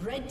Red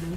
Blue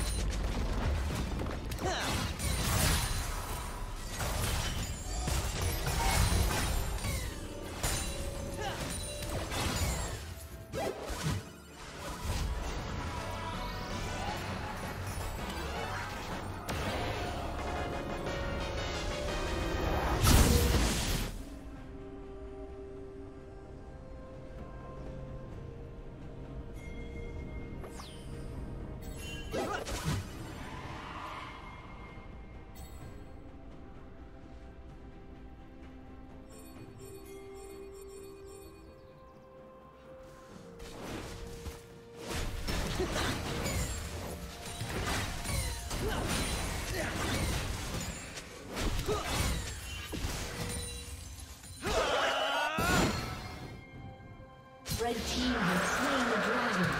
Red team has slain the dragon.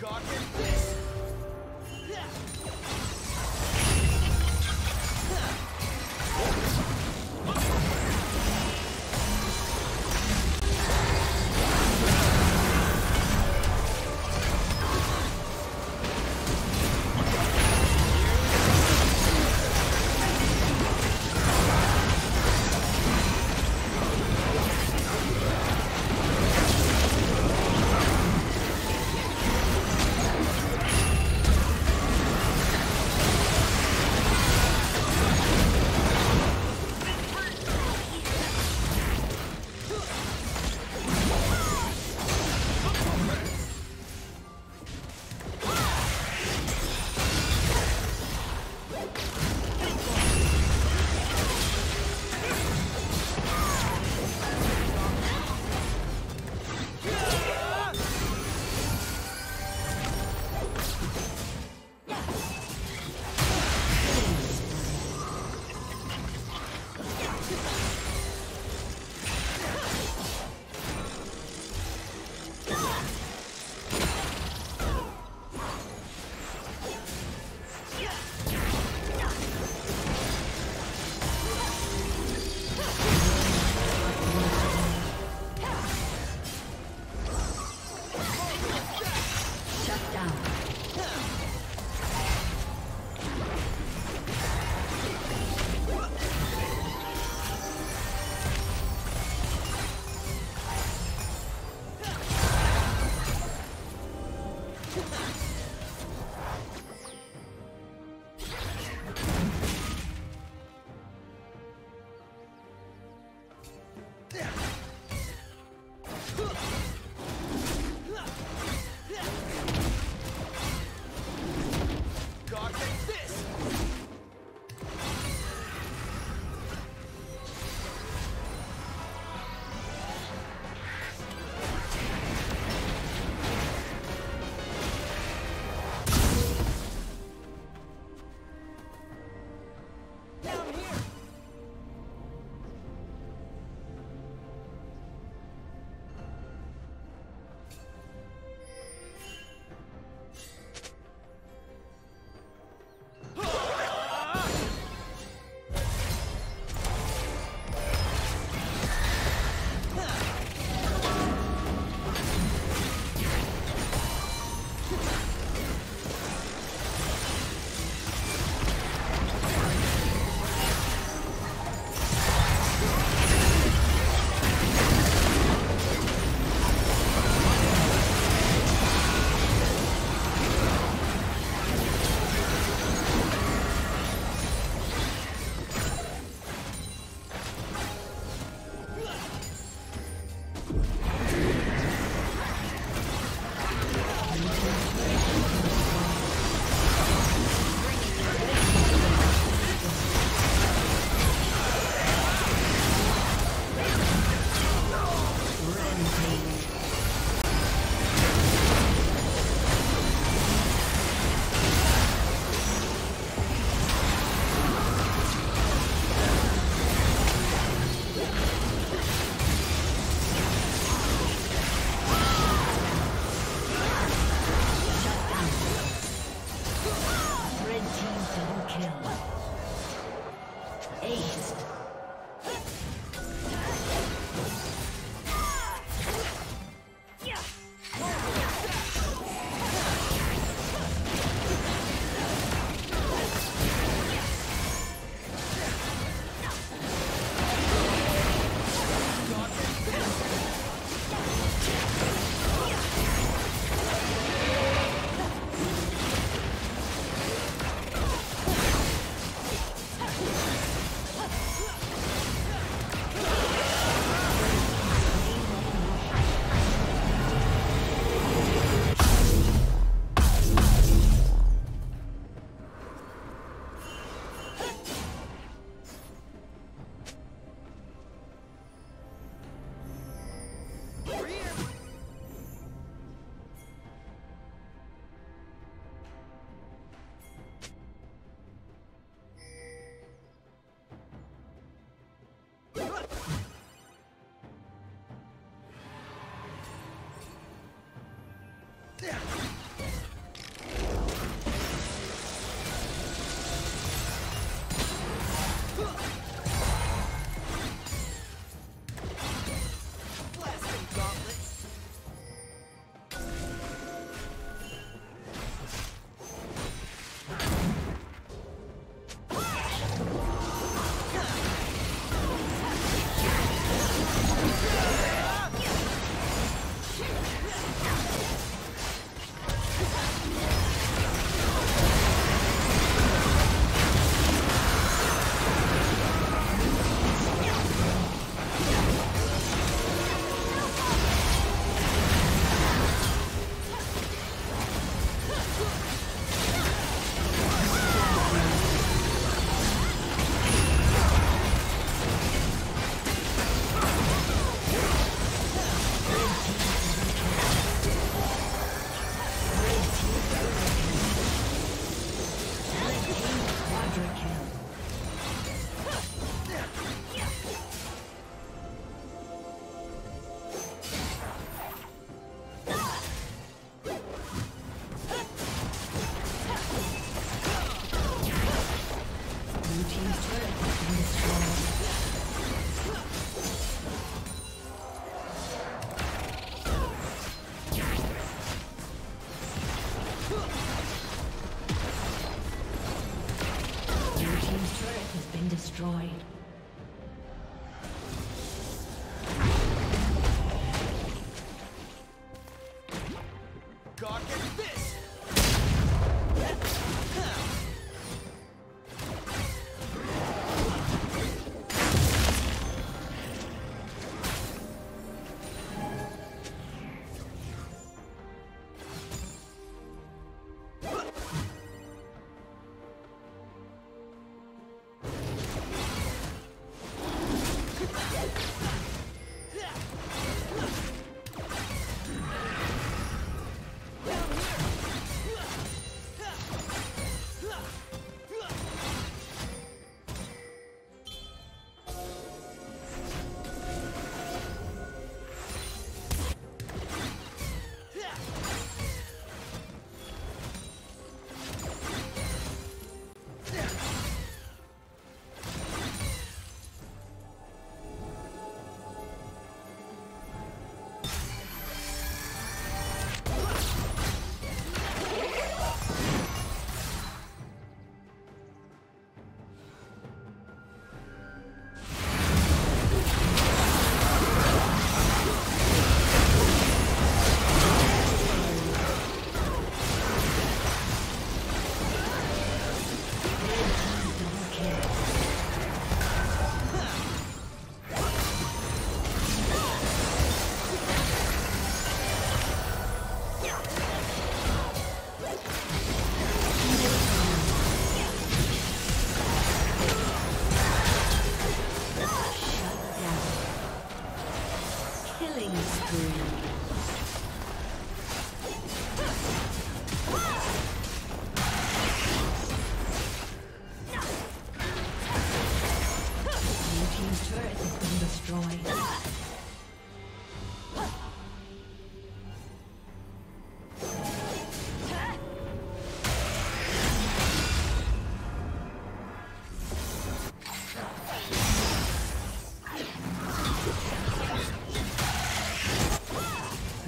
God is this! God, take this!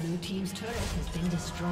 Blue team's turret has been destroyed.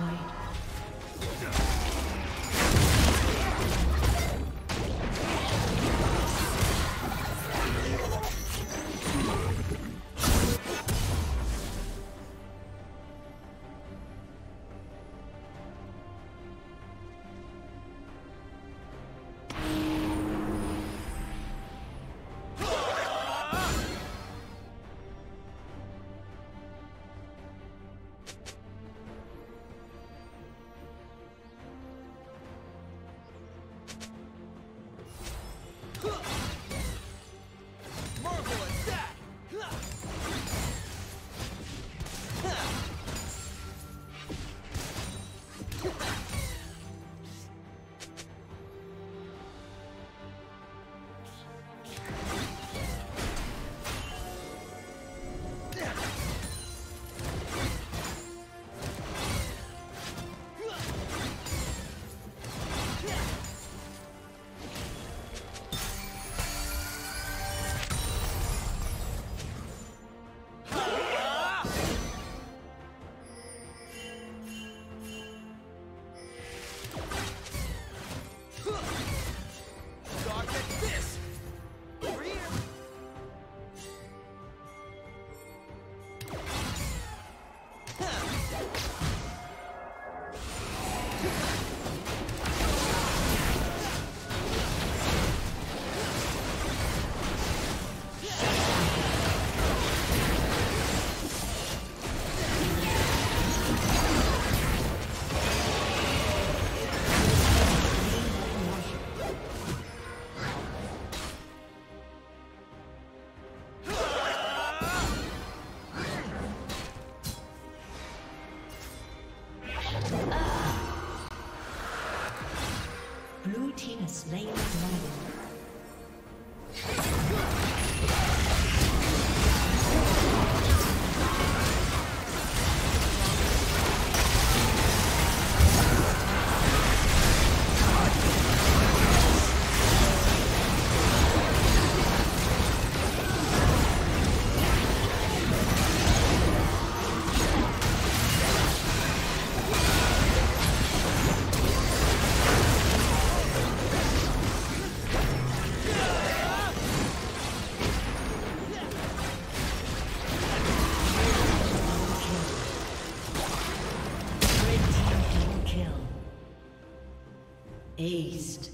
Aced.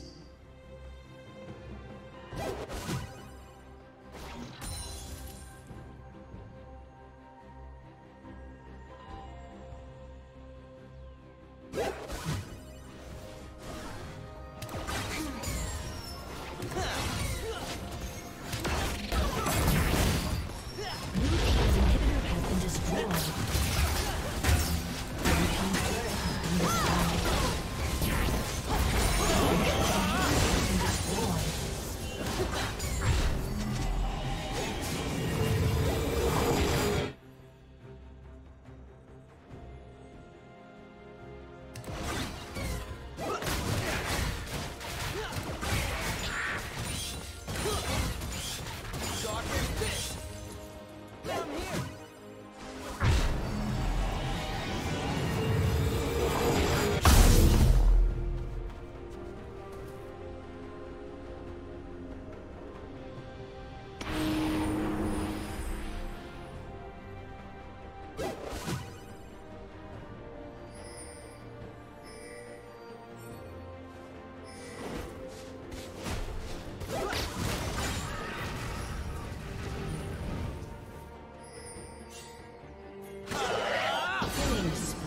Thanks.